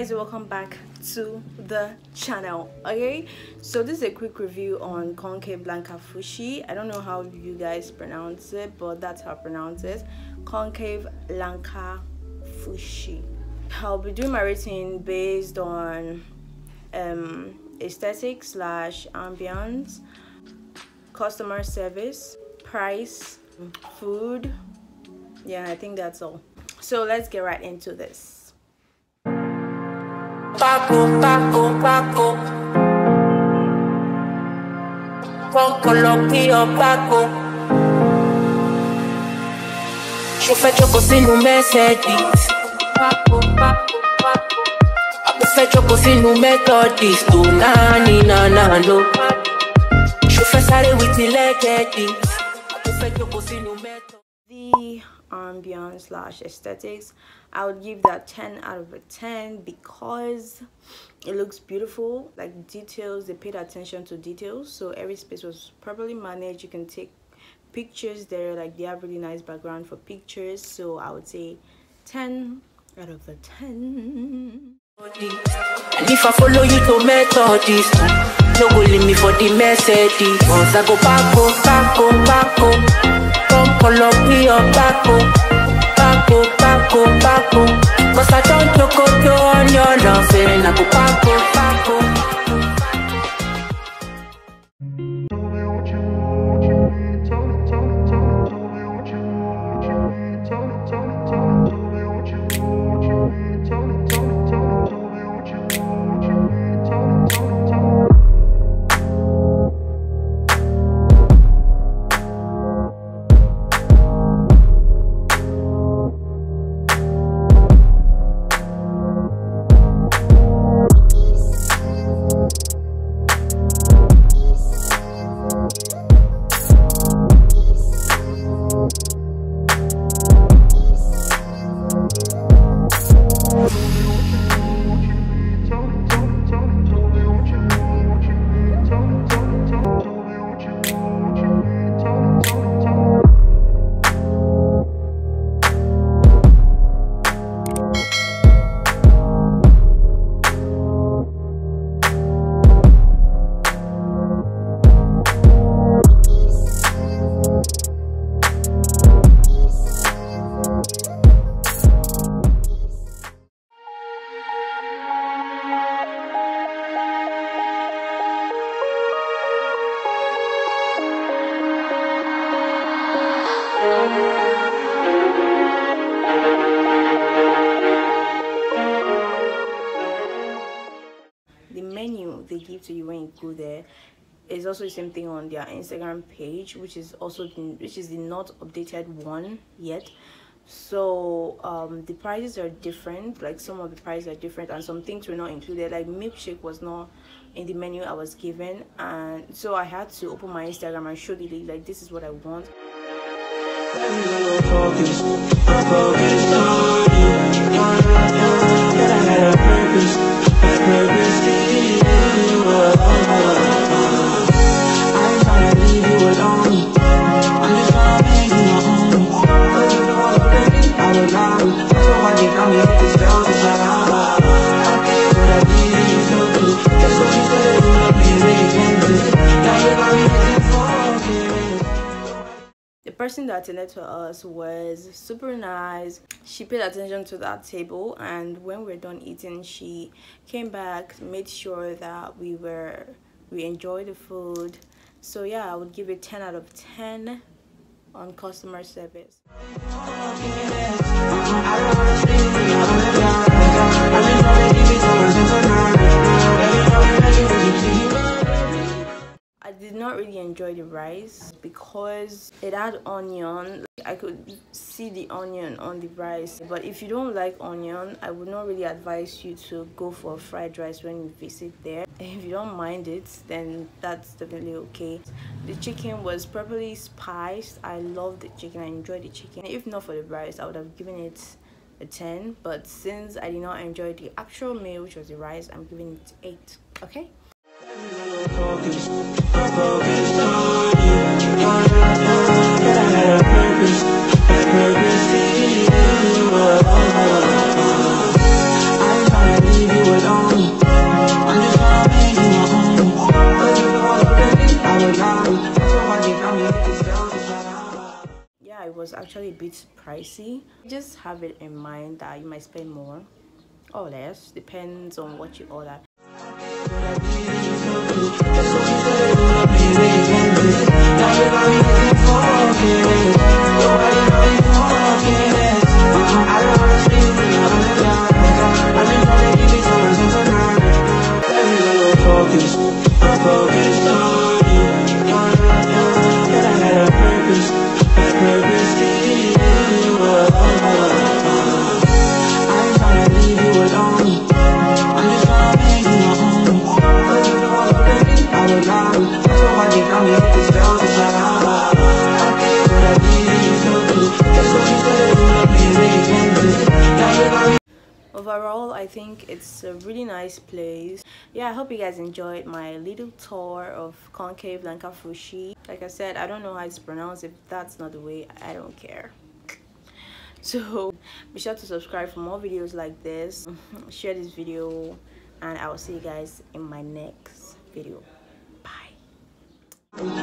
guys, welcome back to the channel. Okay, so this is a quick review on Concave Lankafushi. I don't know how you guys pronounce it, but that's how I pronounce it. Concave Lankafushi. I'll be doing my rating based on aesthetic / ambience, customer service, price, food. Yeah, I think that's all. So let's get right into this. Paco, coloquio Paco. Je fais choco si nous Mercedes. Paco. Je fais choco si nous méthodistes. Tout nani nanano. Je fais salé with me legatis. Je fais choco si nous méthodistes. The ambience / aesthetics, I would give that 10 out of 10 because it looks beautiful. Like details, they paid attention to details, so every space was properly managed. You can take pictures there, like they have really nice background for pictures. So I would say 10 out of 10. And if I follow you to Methodist, no go leave me for the Mercedes. Once I go back. Colombia, Paco. Cause I don't look up your on your love, and I go They give to you when you go there. It's also the same thing on their Instagram page, which is the not updated one yet. So the prices are different. Like some of the prices are different, and some things were not included. Like milkshake was not in the menu I was given, and so I had to open my Instagram and show the link. Like, this is what I want. The person that attended to us was super nice. She paid attention to that table, and when we were done eating, she came back, made sure that we enjoyed the food. So yeah, I would give it 10 out of 10 on customer service. I did not really enjoy the rice because it had onion. I could see the onion on the rice, but if you don't like onion, I would not really advise you to go for fried rice when you visit there. If you don't mind it, then that's definitely okay. The chicken was properly spiced. I loved the chicken. I enjoyed the chicken. If not for the rice, I would have given it a 10, but since I did not enjoy the actual meal, which was the rice, I'm giving it 8. Okay. was actually a bit pricey. Just have it in mind that you might spend more or less, depends on what you order. Overall, I think it's a really nice place. Yeah, I hope you guys enjoyed my little tour of Concave Lankafushi. Like I said, I don't know how it's pronounced. If that's not the way, I don't care. So be sure to subscribe for more videos like this. Share this video, and I will see you guys in my next video. Bye.